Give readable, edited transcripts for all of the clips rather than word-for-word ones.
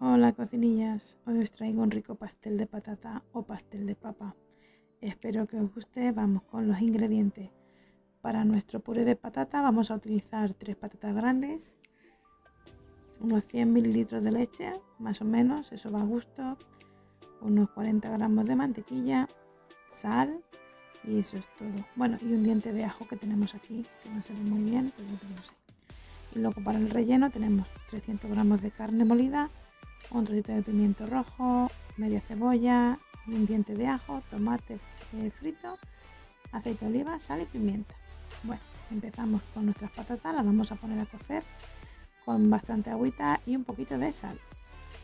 Hola cocinillas, hoy os traigo un rico pastel de patata o pastel de papa. Espero que os guste. Vamos con los ingredientes. Para nuestro puré de patata vamos a utilizar 3 patatas grandes, unos 100 mililitros de leche, más o menos, eso va a gusto, unos 40 gramos de mantequilla, sal y eso es todo. Bueno, y un diente de ajo que tenemos aquí, que no se ve muy bien, pero lo tenemos ahí. Luego para el relleno tenemos 300 gramos de carne molida, un trocito de pimiento rojo, media cebolla, un diente de ajo, tomate frito, aceite de oliva, sal y pimienta. Bueno, empezamos con nuestras patatas, las vamos a poner a cocer con bastante agüita y un poquito de sal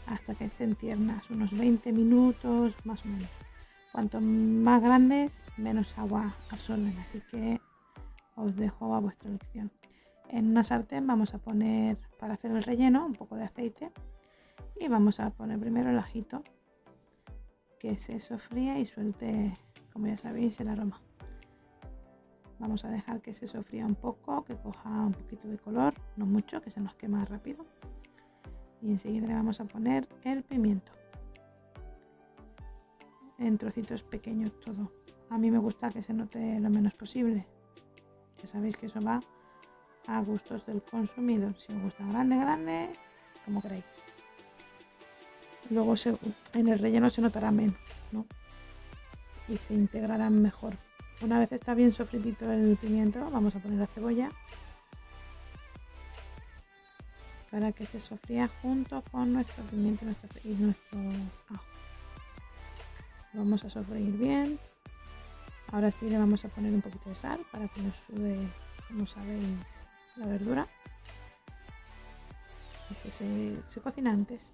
hasta que estén tiernas, unos 20 minutos más o menos. Cuanto más grandes, menos agua absorben, así que os dejo a vuestra elección. En una sartén vamos a poner, para hacer el relleno, un poco de aceite. Y vamos a poner primero el ajito, que se sofría y suelte, como ya sabéis, el aroma. Vamos a dejar que se sofría un poco, que coja un poquito de color, no mucho, que se nos quema rápido. Y enseguida le vamos a poner el pimiento. En trocitos pequeños todo. A mí me gusta que se note lo menos posible. Ya sabéis que eso va a gustos del consumidor. Si os gusta grande, grande, como queráis. Luego en el relleno se notará menos, ¿no? Y se integrarán mejor. Una vez está bien sofritito el pimiento, vamos a poner la cebolla para que se sofría junto con nuestro pimiento y nuestro ajo. Vamos a sofreír bien. Ahora sí le vamos a poner un poquito de sal para que nos sube, como sabéis, la verdura. Y se cocina antes.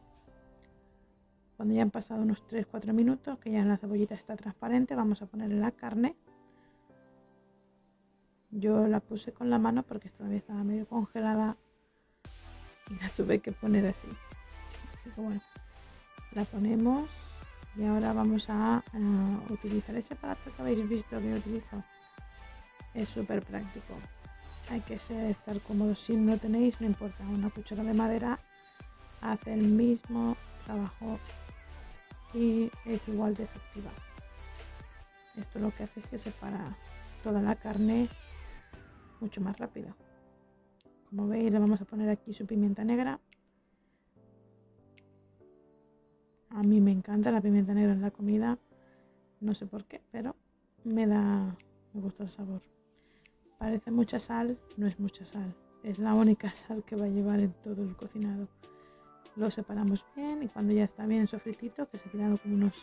Cuando ya han pasado unos 3-4 minutos, que ya la cebollita está transparente, vamos a poner la carne. Yo la puse con la mano porque todavía estaba medio congelada y la tuve que poner así. Así que bueno, la ponemos y ahora vamos a utilizar ese aparato que habéis visto que utilizo. Es súper práctico. Hay que estar cómodos. Si no tenéis, no importa. Una cuchara de madera hace el mismo trabajo y es igual de efectiva. Esto lo que hace es que separa toda la carne mucho más rápido. Como veis, le vamos a poner aquí su pimienta negra. A mí me encanta la pimienta negra en la comida, no sé por qué, pero me gusta el sabor. Parece mucha sal, no es mucha sal, es la única sal que va a llevar en todo el cocinado. Lo separamos bien y cuando ya está bien sofritito, que se ha quedado como unos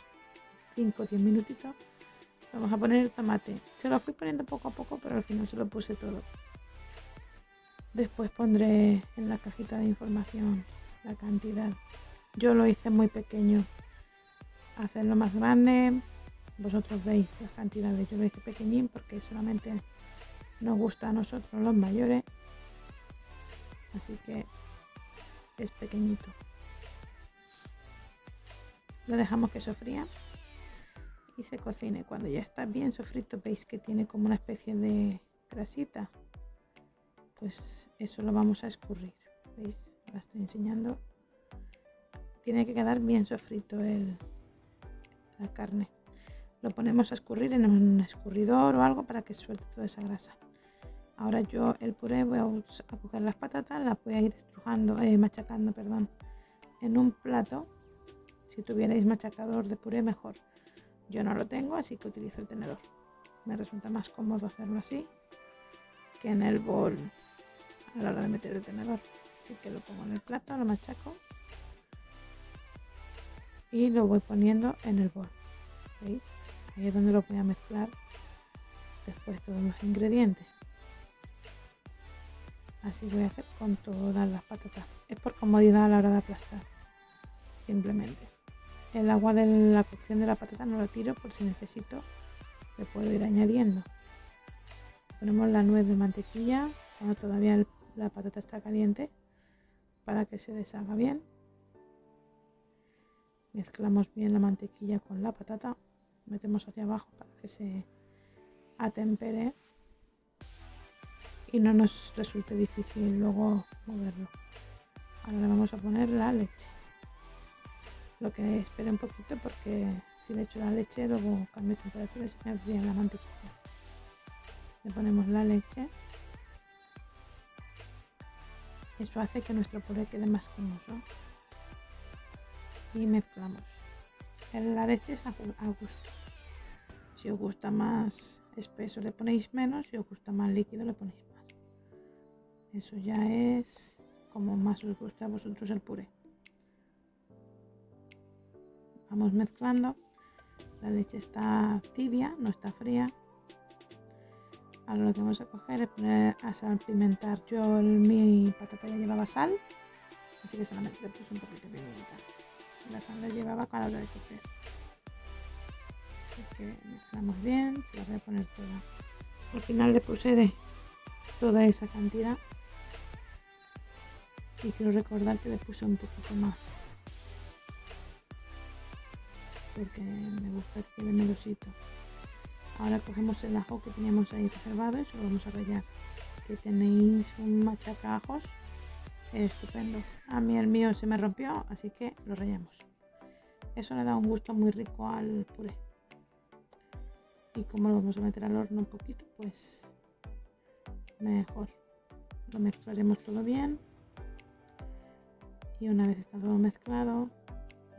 5-10 minutitos, vamos a poner el tomate. Se lo fui poniendo poco a poco, pero al final se lo puse todo. Después pondré en la cajita de información la cantidad. Yo lo hice muy pequeño. Hacerlo más grande, vosotros veis las cantidades. Yo lo hice pequeñín porque solamente nos gusta a nosotros los mayores. Así que es pequeñito. Lo dejamos que sofría y se cocine. Cuando ya está bien sofrito, veis que tiene como una especie de grasita, pues eso lo vamos a escurrir. ¿Veis? La estoy enseñando. Tiene que quedar bien sofrito la carne. Lo ponemos a escurrir en un escurridor o algo para que suelte toda esa grasa. Ahora yo el puré voy a coger las patatas, las voy a ir machacando, perdón, en un plato. Si tuvierais machacador de puré, mejor. Yo no lo tengo, así que utilizo el tenedor. Me resulta más cómodo hacerlo así que en el bol a la hora de meter el tenedor. Así que lo pongo en el plato, lo machaco y lo voy poniendo en el bol. ¿Veis? Ahí es donde lo voy a mezclar después todos los ingredientes. Así voy a hacer con todas las patatas. Es por comodidad a la hora de aplastar, simplemente. El agua de la cocción de la patata no la tiro, por si necesito, le puedo ir añadiendo. Ponemos la nuez de mantequilla cuando todavía la patata está caliente, para que se deshaga bien. Mezclamos bien la mantequilla con la patata, metemos hacia abajo para que se atempere y no nos resulte difícil luego moverlo. Ahora le vamos a poner la leche. lo que espera un poquito, porque si le echo la leche luego cambio de temperatura y se me fría la mantequilla. Le ponemos la leche. Eso hace que nuestro puré quede más cremoso. Y mezclamos. La leche es a gusto. Si os gusta más espeso le ponéis menos, si os gusta más líquido le ponéis más. Eso ya es como más os gusta a vosotros el puré. Vamos mezclando. La leche está tibia, no está fría. Ahora lo que vamos a coger es poner a salpimentar. Yo mi patata ya llevaba sal, así que solamente le puse un poquito de pimienta. La sal la llevaba a la hora de cocer. Así que mezclamos bien, la voy a poner toda. Al final le puse de toda esa cantidad. Y quiero recordar que le puse un poquito más, porque me gusta que quede melosito. Ahora cogemos el ajo que teníamos ahí reservado y se lo vamos a rallar. Que tenéis un machacajos estupendo. A mí el mío se me rompió, así que lo rallamos. Eso le da un gusto muy rico al puré. Y como lo vamos a meter al horno un poquito, pues mejor. Lo mezclaremos todo bien. Y una vez está todo mezclado,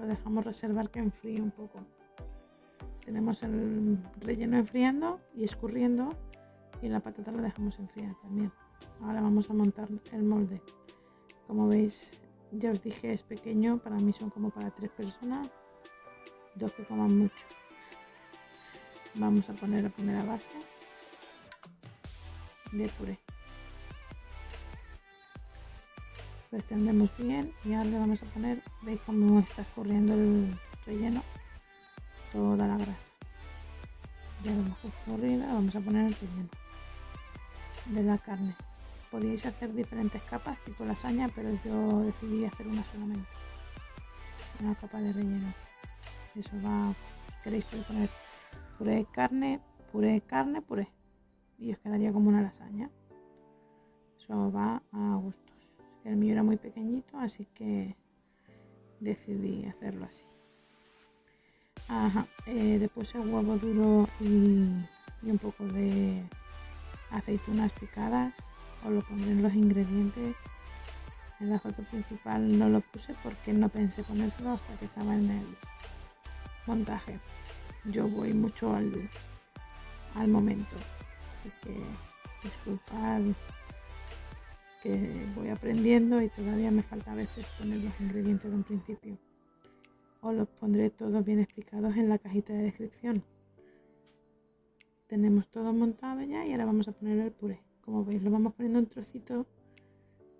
lo dejamos reservar que enfríe un poco. Tenemos el relleno enfriando y escurriendo, y la patata la dejamos enfriar también. Ahora vamos a montar el molde. Como veis, ya os dije, es pequeño. Para mí son como para 3 personas, 2 que coman mucho. Vamos a poner la primera base de puré. Lo extendemos bien y ahora le vamos a poner, veis cómo está escurriendo el relleno, toda la grasa. Ya lo hemos escurrido, vamos a poner el relleno de la carne. Podíais hacer diferentes capas tipo lasaña, pero yo decidí hacer una solamente, una capa de relleno. Eso va, queréis poner puré de carne, puré de carne, puré, y os quedaría como una lasaña. Eso va a gusto. El mío era muy pequeñito, así que decidí hacerlo así. Ajá, le puse huevo duro y un poco de aceitunas picadas. Os lo pondré en los ingredientes. En la foto principal no lo puse porque no pensé ponérselo hasta que estaba en el montaje. Yo voy mucho al momento, así que disculpad. Que voy aprendiendo y todavía me falta a veces poner los ingredientes de un principio. Os los pondré todos bien explicados en la cajita de descripción. Tenemos todo montado ya y ahora vamos a poner el puré. Como veis, lo vamos poniendo en trocitos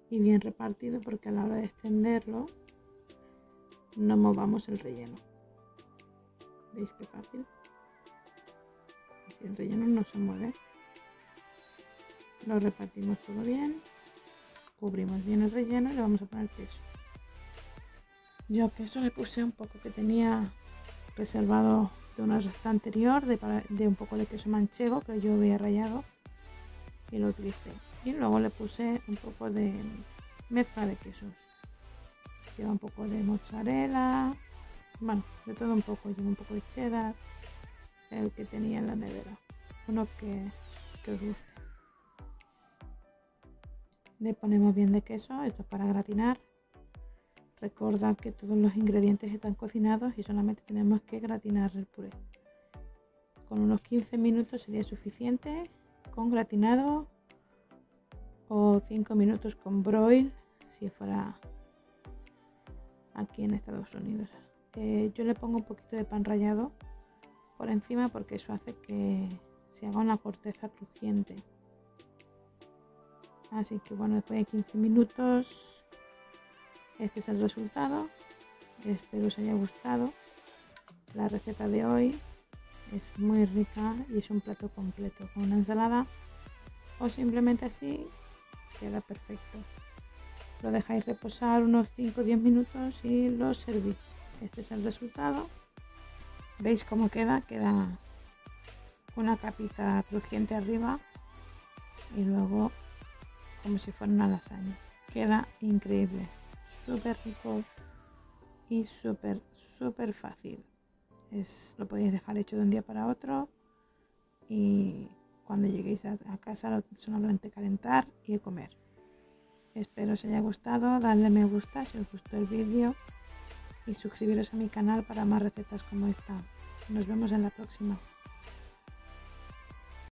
y bien repartido, porque a la hora de extenderlo no movamos el relleno. ¿Veis qué fácil? Si el relleno no se mueve, lo repartimos todo bien. Cubrimos bien el relleno y le vamos a poner queso. Yo queso le puse un poco que tenía reservado de una receta anterior, de un poco de queso manchego que yo había rallado y lo utilicé. Y luego le puse un poco de mezcla de quesos. Lleva un poco de mozzarella, bueno, de todo un poco. Lleva un poco de cheddar, el que tenía en la nevera, uno que os guste. Le ponemos bien de queso, esto es para gratinar. Recordad que todos los ingredientes están cocinados y solamente tenemos que gratinar el puré. Con unos 15 minutos sería suficiente con gratinado, o 5 minutos con broil si fuera aquí en Estados Unidos. Yo le pongo un poquito de pan rallado por encima porque eso hace que se haga una corteza crujiente. Así que bueno, después de 15 minutos, este es el resultado. Espero os haya gustado la receta de hoy. Es muy rica y es un plato completo. Con una ensalada o simplemente así, queda perfecto. Lo dejáis reposar unos 5 o 10 minutos y lo servís. Este es el resultado. ¿Veis cómo queda? Queda una capita crujiente arriba y luego como si fuera una lasaña. Queda increíble, súper rico. y súper fácil. Lo podéis dejar hecho de un día para otro y cuando lleguéis a casa lo solamente calentar y comer. Espero os haya gustado, dadle me gusta si os gustó el vídeo y suscribiros a mi canal para más recetas como esta. Nos vemos en la próxima.